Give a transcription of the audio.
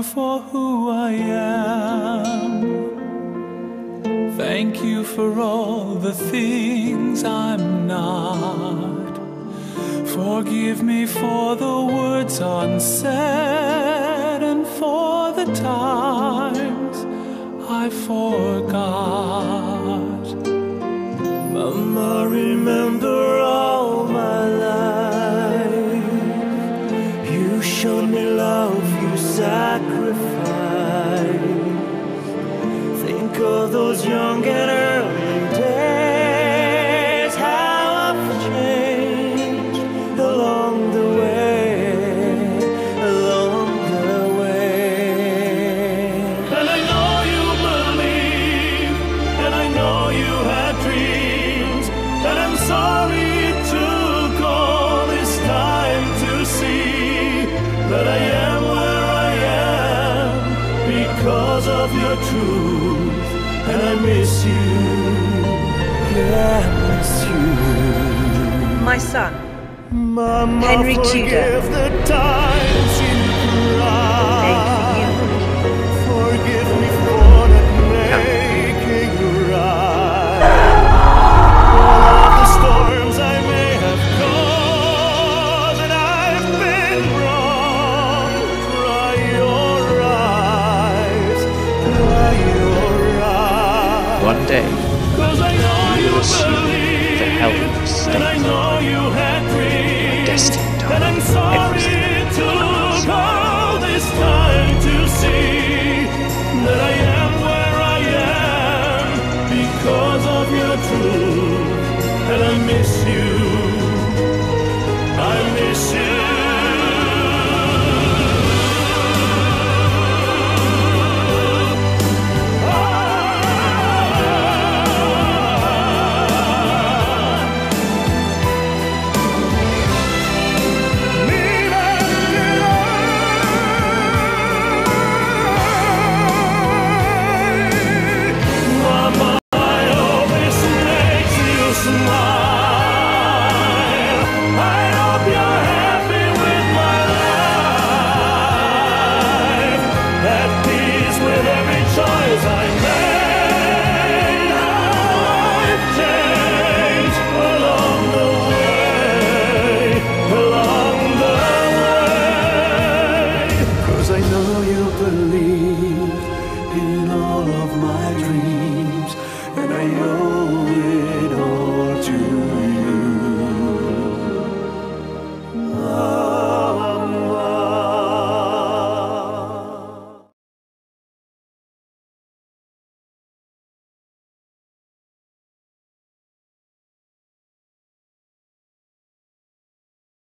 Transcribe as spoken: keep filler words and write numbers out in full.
you for who I am. Thank you for all the things I'm not. Forgive me for the words unsaid and for the times I forgot. Mama, remember all my life. You showed me love, you sacrificed. Think of those young and early days, how I've changed along the way, along the way. And I know you believe, and I know you had dreams, and I'm sorry it took all this time to see that I am where I am because of your truth. And I miss you, yeah, I miss you. My son, Mama, Henry Tudor, the times in forgive me for not making right. All of the storms I may have caused, and I've been wrong. Dry your eyes, dry your eyes. One day, because I know you will see the helpless state, and I know you had dreams, destined to everything.